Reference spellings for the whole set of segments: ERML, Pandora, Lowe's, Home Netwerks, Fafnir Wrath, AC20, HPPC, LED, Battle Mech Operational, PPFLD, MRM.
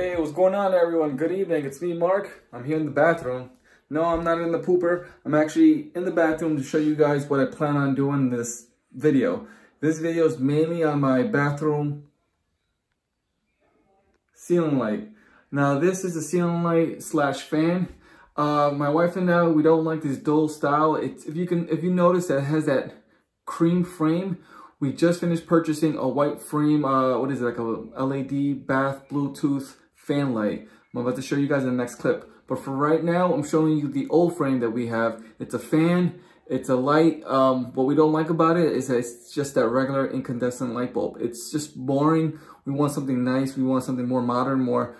Hey, what's going on everyone? Good evening, it's me, Mark. I'm here in the bathroom. No, I'm not in the pooper. I'm actually in the bathroom to show you guys what I plan on doing in this video. This video is mainly on my bathroom ceiling light. Now, this is a ceiling light slash fan. My wife and I, we don't like this dull style. It's, if you notice, that it has that cream frame. We just finished purchasing a white frame, what is it, like a LED bath Bluetooth fan light. I'm about to show you guys in the next clip. But for right now, I'm showing you the old frame that we have. It's a fan, it's a light. What we don't like about it is that it's just that regular incandescent light bulb. It's just boring. We want something nice. We want something more modern, more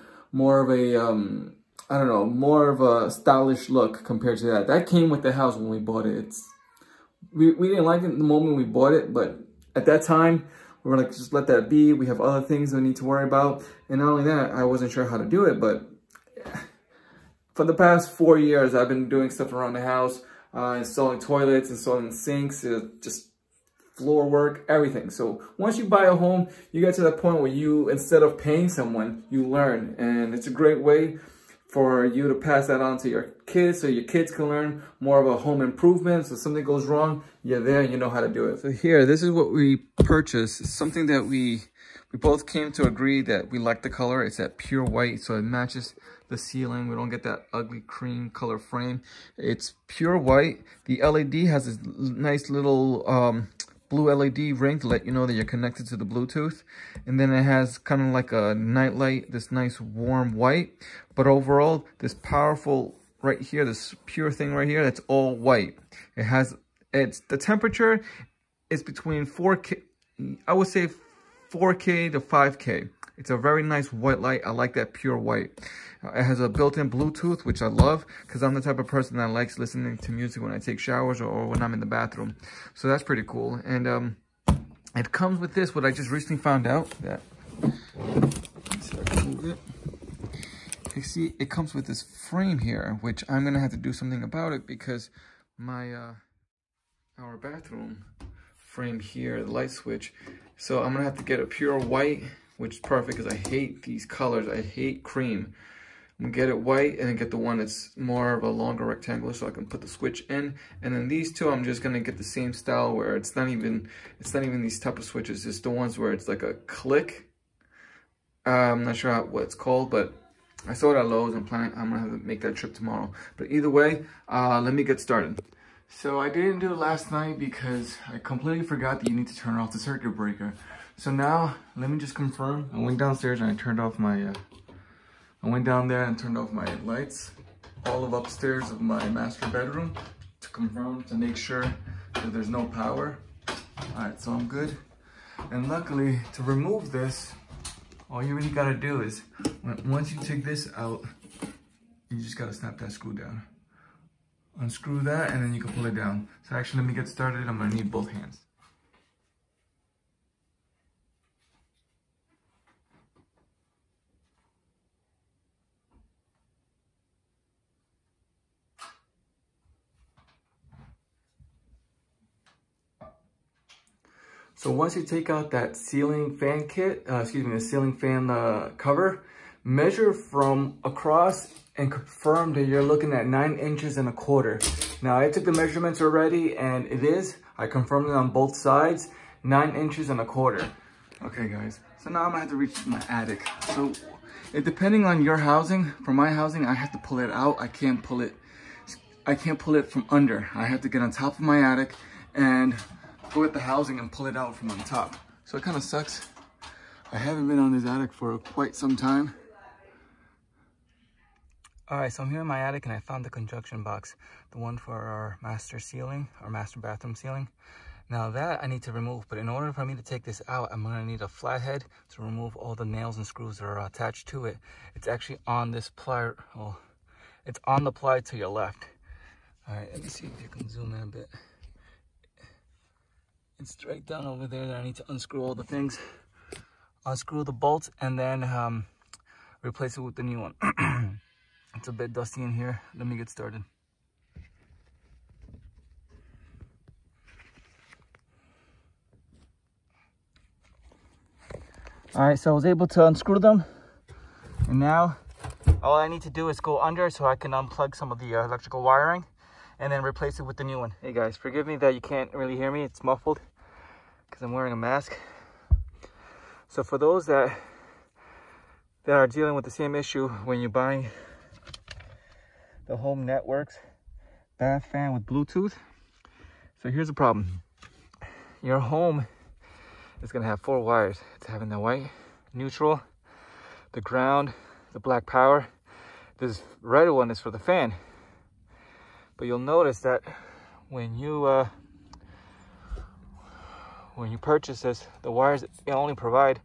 of a, I don't know, more of a stylish look compared to that. That came with the house when we bought it. We didn't like it the moment we bought it, but at that time, we were like, just let that be. We have other things we need to worry about. And not only that, I wasn't sure how to do it, but for the past 4 years, I've been doing stuff around the house, installing toilets, installing sinks, just floor work, everything. So once you buy a home, you get to the point where you, instead of paying someone, you learn. And it's a great way for you to pass that on to your kids so your kids can learn more of a home improvement. So if something goes wrong, you're there and you know how to do it. So here, this is what we purchased. It's something that we both came to agree that we like the color. It's that pure white, so it matches the ceiling. We don't get that ugly cream color frame. It's pure white. The LED has this nice little blue LED ring to let you know that you're connected to the Bluetooth. And then it has kind of like a nightlight, this nice warm white. But overall, this powerful right here, this pure thing right here, that's all white. It has, it's the temperature is between 4K, I would say 4K to 5K. It's a very nice white light. I like that pure white. It has a built-in Bluetooth, which I love because I'm the type of person that likes listening to music when I take showers or when I'm in the bathroom. So that's pretty cool. And it comes with this, what I just recently found out, that, let's see if I can move it. You see, it comes with this frame here, which I'm going to have to do something about it because my, our bathroom frame here, the light switch. So I'm going to have to get a pure white, which is perfect because I hate these colors. I hate cream. I'm gonna get it white and then get the one that's more of a longer rectangular so I can put the switch in. And then these two, I'm just gonna get the same style where it's not even these type of switches. It's the ones where it's like a click. I'm not sure what it's called, but I saw it at Lowe's. I'm gonna have to make that trip tomorrow. But either way, let me get started. So I didn't do it last night because I completely forgot that you need to turn off the circuit breaker. So now, let me just confirm. I went downstairs and I turned off my, I went down there and turned off my lights, all of upstairs of my master bedroom to confirm, to make sure that there's no power. All right, so I'm good. And luckily, to remove this, all you really gotta do is, once you take this out, you just gotta snap that screw down. Unscrew that and then you can pull it down. So actually, let me get started. I'm gonna need both hands. So once you take out that ceiling fan kit, the ceiling fan cover, measure from across and confirm that you're looking at 9 inches and a quarter. Now I took the measurements already and it is, I confirmed it on both sides, 9 inches and a quarter. Okay guys, so now I'm gonna have to reach my attic. So depending on your housing, for my housing, I have to pull it out. I can't pull it from under. I have to get on top of my attic and go at the housing and pull it out from on top. So it kind of sucks. I haven't been on this attic for quite some time. All right, so I'm here in my attic and I found the conjunction box, the one for our master ceiling, our master bathroom ceiling. Now that I need to remove, but in order for me to take this out, I'm gonna need a flathead to remove all the nails and screws that are attached to it. It's actually on this plier, oh, it's on the ply to your left. All right, let me see if you can zoom in a bit. It's right down over there that I need to unscrew all the things, unscrew the bolts, and then replace it with the new one. It's a bit dusty in here. Let me get started. All right, so I was able to unscrew them. And now all I need to do is go under so I can unplug some of the electrical wiring and then replace it with the new one. Hey guys, forgive me that you can't really hear me. It's muffled because I'm wearing a mask. So for those that are dealing with the same issue when you're buying the Home Netwerks bath fan with Bluetooth. So here's the problem. Your home is gonna have four wires. It's having the white, neutral, the ground, the black power. This red one is for the fan. But you'll notice that when you purchase this, the wires only provide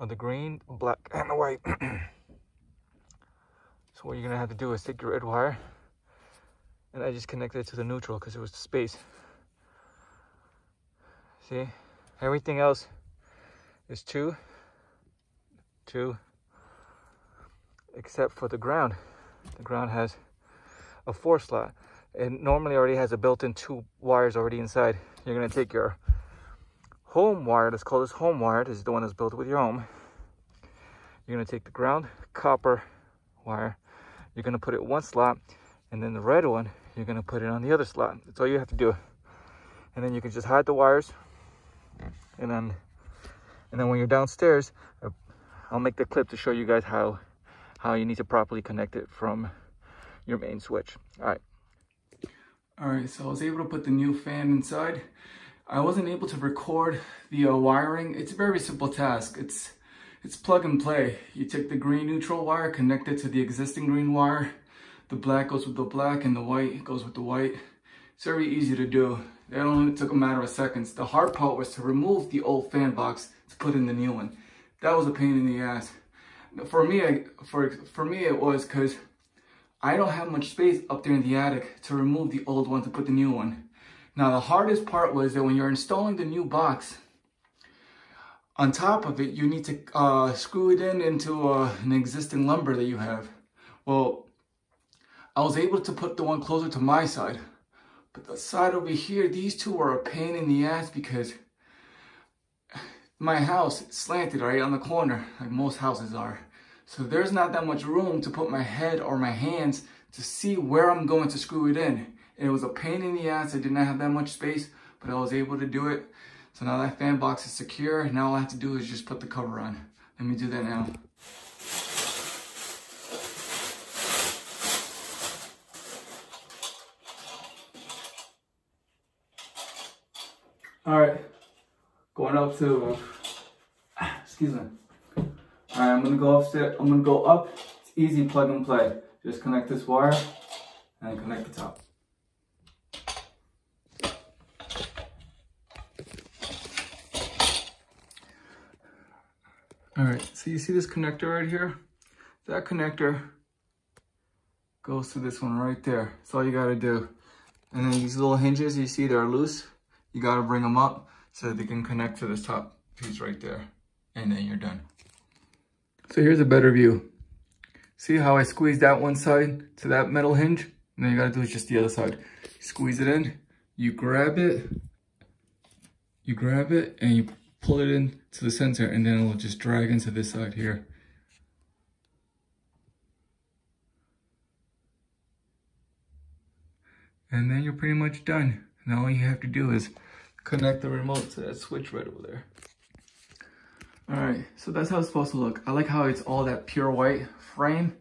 on the green, black, and the white. So what you're gonna have to do is take your red wire, and I just connected it to the neutral because it was the space. See, everything else is two, except for the ground. The ground has a 4 slot. It normally already has a built-in 2 wires already inside. You're gonna take your home wire, let's call this home wire, this is the one that's built with your home. You're gonna take the ground copper wire, you're gonna put it 1 slot, and then the red one, you're gonna put it on the other slot. That's all you have to do. And then you can just hide the wires. And then when you're downstairs, I'll make the clip to show you guys how you need to properly connect it from your main switch. All right, so I was able to put the new fan inside. I wasn't able to record the wiring. It's a very simple task. It's plug and play. You take the green neutral wire, connect it to the existing green wire. The black goes with the black and the white goes with the white. It's very easy to do. It only took a matter of seconds. The hard part was to remove the old fan box to put in the new one. That was a pain in the ass. For me, for me it was because I don't have much space up there in the attic to remove the old one to put the new one. Now the hardest part was that when you're installing the new box, on top of it, you need to screw it in into an existing lumber that you have. Well, I was able to put the one closer to my side. But the side over here, these two were a pain in the ass because my house slanted right on the corner, like most houses are. So there's not that much room to put my head or my hands to see where I'm going to screw it in. And it was a pain in the ass. I did not have that much space, but I was able to do it. So now that fan box is secure. Now all I have to do is just put the cover on. Let me do that now. All right, going up to, excuse me. All right, I'm gonna go upstairs, I'm gonna go up. It's easy, plug and play. Just connect this wire and connect the top. All right, so you see this connector right here? That connector goes to this one right there. That's all you gotta do. And then these little hinges you see, they're loose. You gotta bring them up so that they can connect to this top piece right there, and then you're done. So here's a better view. See how I squeezed that one side to that metal hinge? And then you gotta do is just the other side. Squeeze it in, you grab it, and you pull it in to the center, and then it'll just drag into this side here. And then you're pretty much done. Now all you have to do is connect the remote to that switch right over there. All right, so that's how it's supposed to look. I like how it's all that pure white frame.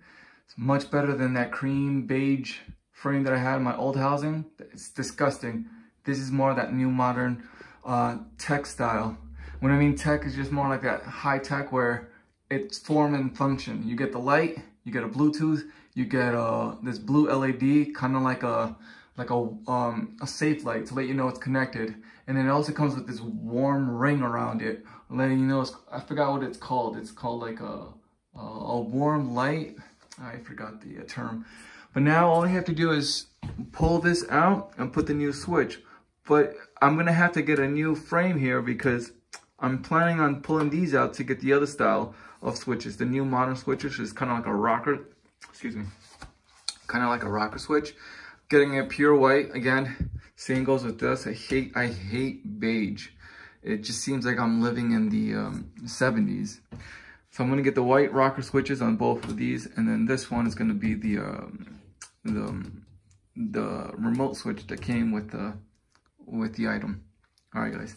It's much better than that cream beige frame that I had in my old housing. It's disgusting. This is more that new modern tech style. When I mean tech, is just more like that high tech where it's form and function. You get the light, you get a Bluetooth, you get this blue LED, kind of like a safe light to let you know it's connected. And then it also comes with this warm ring around it, letting you know it's, I forgot what it's called. It's called like a warm light. I forgot the term. But now all I have to do is pull this out and put the new switch. But I'm gonna have to get a new frame here because I'm planning on pulling these out to get the other style of switches. The new modern switches is kind of like a rocker, excuse me, kind of like a rocker switch. Getting a pure white again. Same goes with this. I hate beige. It just seems like I'm living in the 70s. So I'm going to get the white rocker switches on both of these, and then this one is going to be the remote switch that came with the item. All right, guys.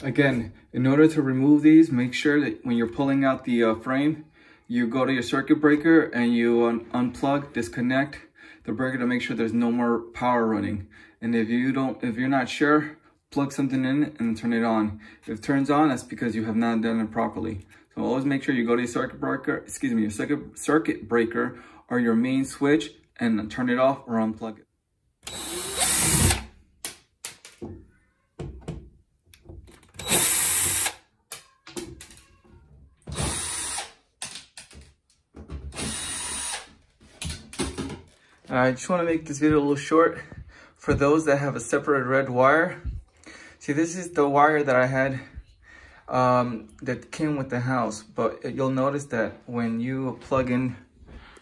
Again, in order to remove these, make sure that when you're pulling out the frame, you go to your circuit breaker and you unplug, disconnect the breaker to make sure there's no more power running. And if you're not sure, plug something in and turn it on. If it turns on, that's because you have not done it properly. So always make sure you go to your circuit breaker, circuit breaker or your main switch, and turn it off or unplug it. I just want to make this video a little short for those that have a separate red wire. See, this is the wire that I had that came with the house, but you'll notice that when you plug in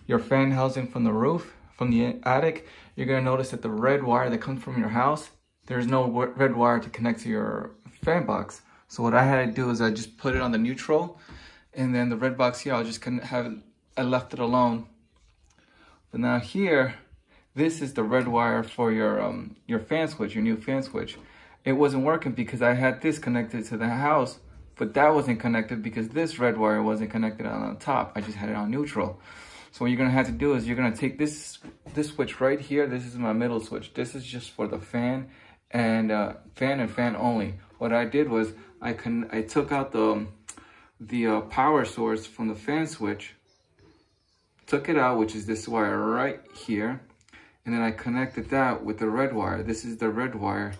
your fan housing from the roof, from the attic, you're going to notice that the red wire that comes from your house, there's no red wire to connect to your fan box. So what I had to do is I just put it on the neutral, and then the red box here, I just couldn't have it, I left it alone. But now here, this is the red wire for your fan switch, your new fan switch. It wasn't working because I had this connected to the house, but that wasn't connected because this red wire wasn't connected on top. I just had it on neutral. So what you're gonna have to do is you're gonna take this switch right here. This is my middle switch. This is just for the fan and fan only. What I did was I took out the power source from the fan switch, took it out, which is this wire right here, and then I connected that with the red wire. This is the red wire,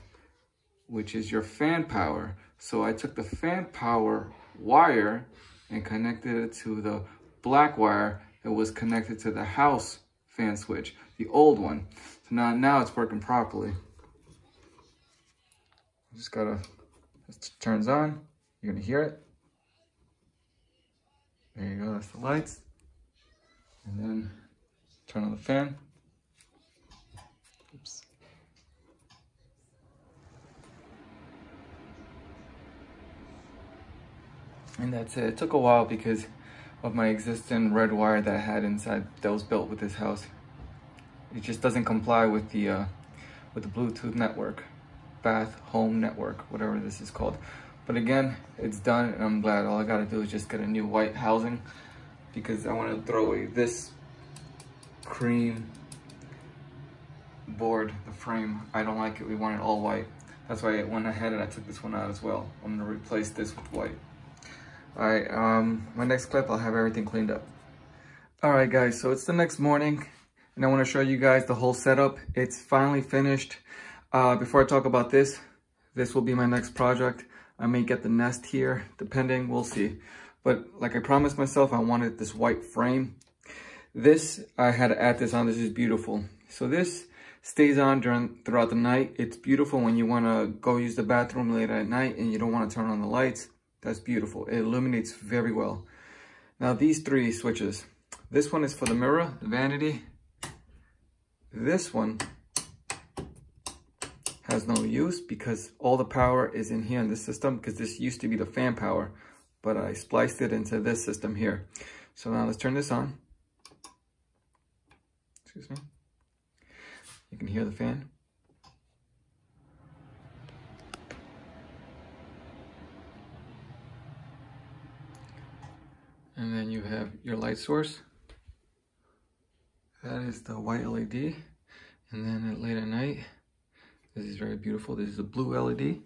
which is your fan power. So I took the fan power wire and connected it to the black wire that was connected to the house fan switch, the old one. So now it's working properly. Just gotta, it turns on, you're gonna hear it. There you go, that's the lights. And then turn on the fan. Oops. And that's it. It took a while because of my existing red wire that I had inside that was built with this house. It just doesn't comply with the Bluetooth network, Home Network, whatever this is called. But again, it's done, and I'm glad. All I gotta do is just get a new white housing, because I want to throw away this cream board, the frame. I don't like it, we want it all white. That's why I went ahead and I took this one out as well. I'm gonna replace this with white. All right, my next clip, I'll have everything cleaned up. All right guys, so it's the next morning and I wanna show you guys the whole setup. It's finally finished. Before I talk about this will be my next project. I may get the nest here, depending, we'll see. But like I promised myself, I wanted this white frame. This, I had to add this on, this is beautiful. So this stays on throughout the night. It's beautiful when you wanna go use the bathroom late at night and you don't wanna turn on the lights. That's beautiful, it illuminates very well. Now these three switches. This one is for the mirror, the vanity. This one has no use because all the power is in here in this system, because this used to be the fan power, but I spliced it into this system here. So now let's turn this on. Excuse me. You can hear the fan. And then you have your light source. That is the white LED. And then at late at night, this is very beautiful. This is a blue LED.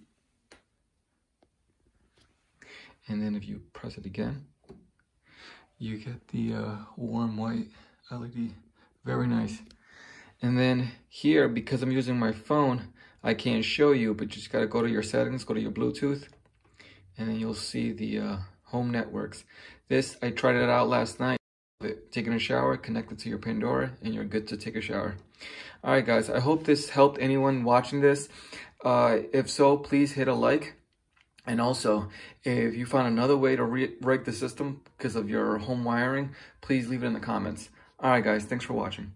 And then if you press it again, you get the warm white LED, very nice. And then here, because I'm using my phone, I can't show you, but you just gotta go to your settings, go to your Bluetooth, and then you'll see the Home Networks. This, I tried it out last night, taking a shower, connected to your Pandora, and you're good to take a shower. All right guys, I hope this helped anyone watching this. If so, please hit a like. And also, if you found another way to rig the system because of your home wiring, please leave it in the comments. All right, guys, thanks for watching.